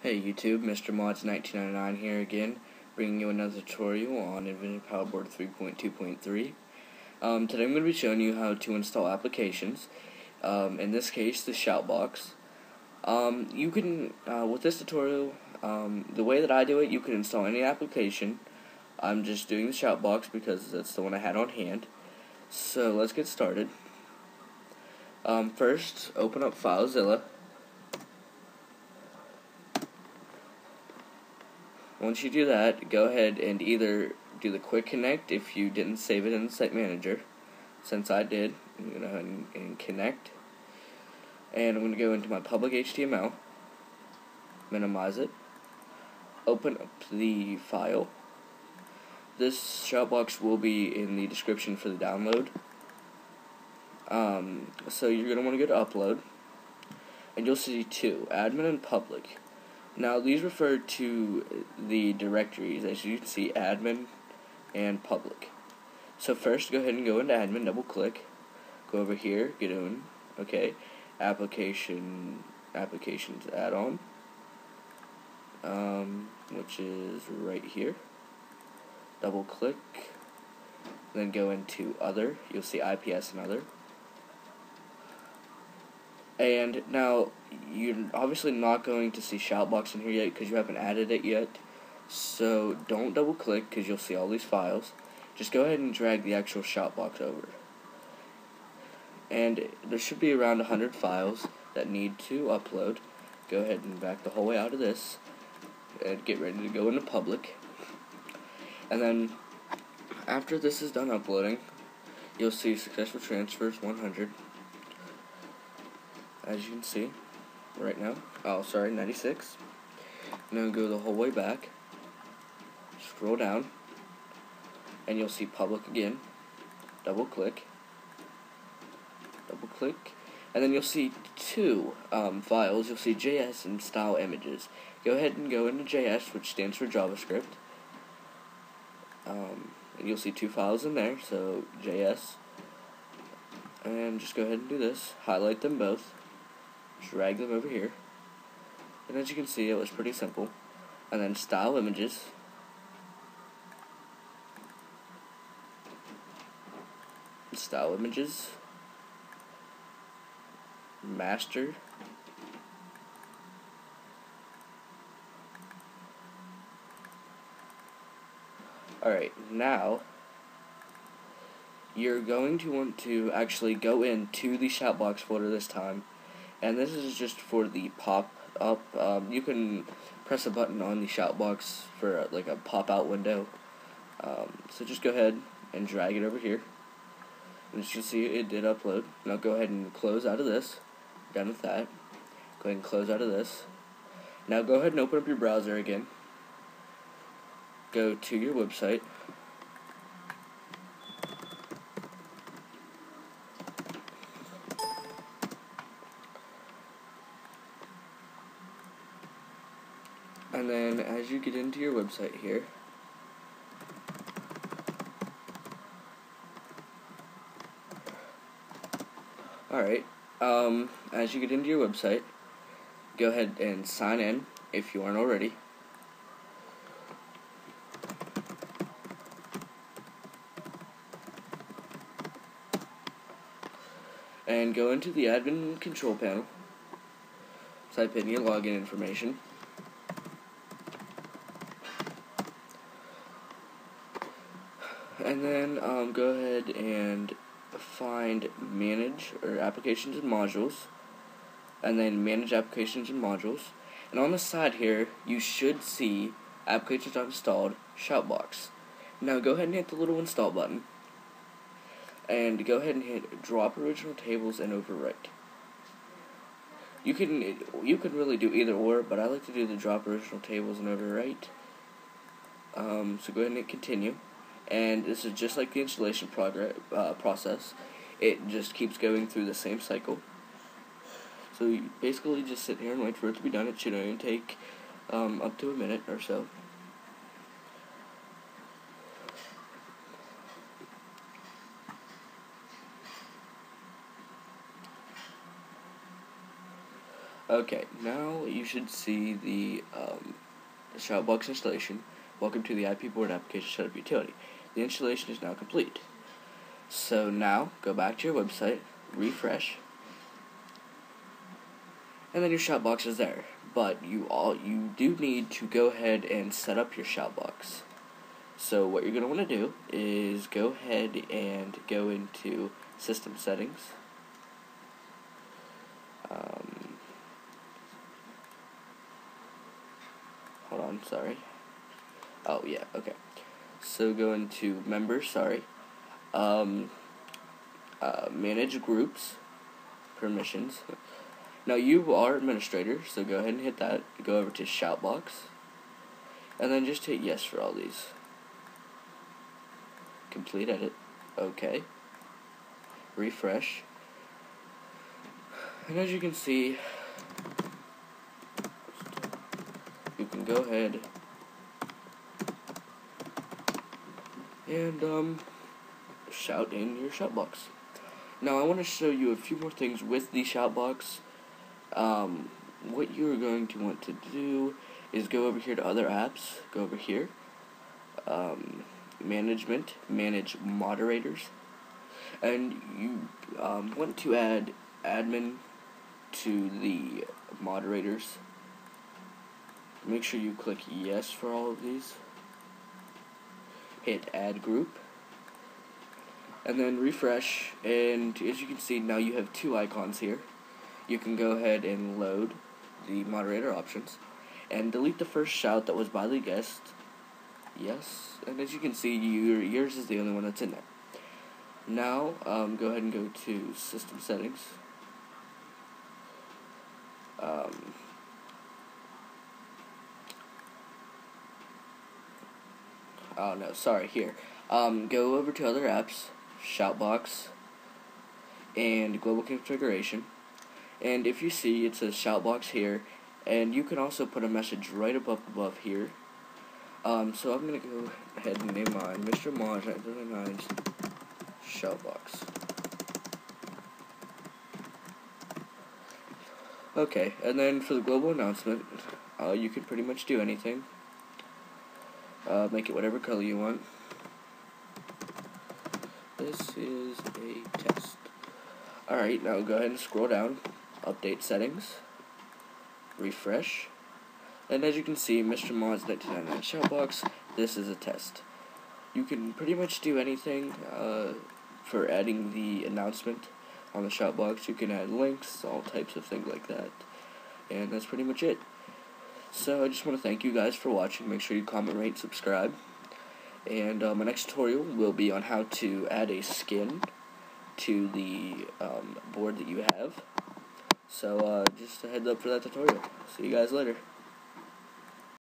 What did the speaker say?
Hey YouTube, MrModz1999 here again, bringing you another tutorial on Invision Power Board 3.2.3. Today I'm going to be showing you how to install applications, in this case the Shoutbox. You can, with this tutorial, the way that I do it, you can install any application. I'm just doing the Shoutbox because that's the one I had on hand. So let's get started. First, open up FileZilla. Once you do that, go ahead and either do the quick connect if you didn't save it in the site manager. Since I did, I'm going to go ahead and connect. And I'm going to go into my public HTML, minimize it, open up the file. This Shoutbox will be in the description for the download. So you're going to want to go to upload, and you'll see two, admin and public. Now, these refer to the directories, as you can see, admin and public. So first, go ahead and go into admin, double-click, go over here, get in, okay, applications add-on, which is right here, double-click, then go into other, you'll see IPS and other. And now, you're obviously not going to see Shoutbox in here yet because you haven't added it yet. So don't double click because you'll see all these files. Just go ahead and drag the actual Shoutbox over. And there should be around 100 files that need to upload. Go ahead and back the whole way out of this. And get ready to go into public. And then, after this is done uploading, you'll see successful transfers 100. As you can see, right now, 96. I'm going to go the whole way back, scroll down, and you'll see public again, double click, and then you'll see two files, you'll see JS and style images. Go ahead and go into JS, which stands for JavaScript, and you'll see two files in there, so JS, and just go ahead and do this, highlight them both. Drag them over here, and as you can see, it was pretty simple. And then style images, master, alright, now you're going to want to actually go into the Shoutbox folder this time. And this is just for the pop-up. You can press a button on the Shoutbox for like a pop-out window. So just go ahead and drag it over here. And as you can see, it did upload. Now go ahead and close out of this. Done with that. Go ahead and close out of this. Now go ahead and open up your browser again. Go to your website. And then, as you get into your website here, alright, as you get into your website, go ahead and sign in, if you aren't already. And go into the admin control panel, type in your login information. And then go ahead and find manage or applications and modules, and then manage applications and modules. And on the side here, you should see applications I've installed, Shoutbox. Now go ahead and hit the little install button, and go ahead and hit drop original tables and overwrite. You can really do either or, but I like to do the drop original tables and overwrite. So go ahead and hit continue. And this is just like the installation process. It just keeps going through the same cycle. So you basically just sit here and wait for it to be done. It should only take up to a minute or so. Okay, now you should see the Shoutbox installation. Welcome to the IP Board Application Setup utility. The installation is now complete. So now, go back to your website, refresh, and then your Shoutbox is there. But you do need to go ahead and set up your Shoutbox. So what you're going to want to do is go ahead and go into System Settings. Hold on, sorry. Oh, yeah, okay. So go into Members, sorry. Manage Groups, Permissions. Now you are administrator, so go ahead and hit that. Go over to Shoutbox, and then just hit yes for all these. Complete edit. Okay. Refresh. And as you can see, you can go ahead and shout in your Shoutbox. Now I want to show you a few more things with the Shoutbox. What you're going to want to do is go over here to other apps, go over here, management, manage moderators, and you want to add admin to the moderators. Make sure you click yes for all of these, hit add group, and then refresh, and as you can see now you have two icons here. You can go ahead and load the moderator options and delete the first shout that was by the guest. Yes, and as you can see, yours is the only one that's in there. Now, go ahead and go to System Settings. Oh no, sorry, here. Go over to Other Apps, Shoutbox, and Global Configuration. And if you see, it says Shoutbox here, and you can also put a message right above here. So I'm going to go ahead and name mine MrModz1999 Shoutbox. Okay, and then for the global announcement, you can pretty much do anything. Make it whatever color you want. This is a test. Alright, now go ahead and scroll down. Update settings, refresh, and as you can see, MrModz1999 Shoutbox, this is a test. You can pretty much do anything for adding the announcement on the Shoutbox. You can add links, all types of things like that, and that's pretty much it. So I just want to thank you guys for watching. Make sure you comment, rate, subscribe, and my next tutorial will be on how to add a skin to the board that you have. So, just a heads up for that tutorial. See you guys later.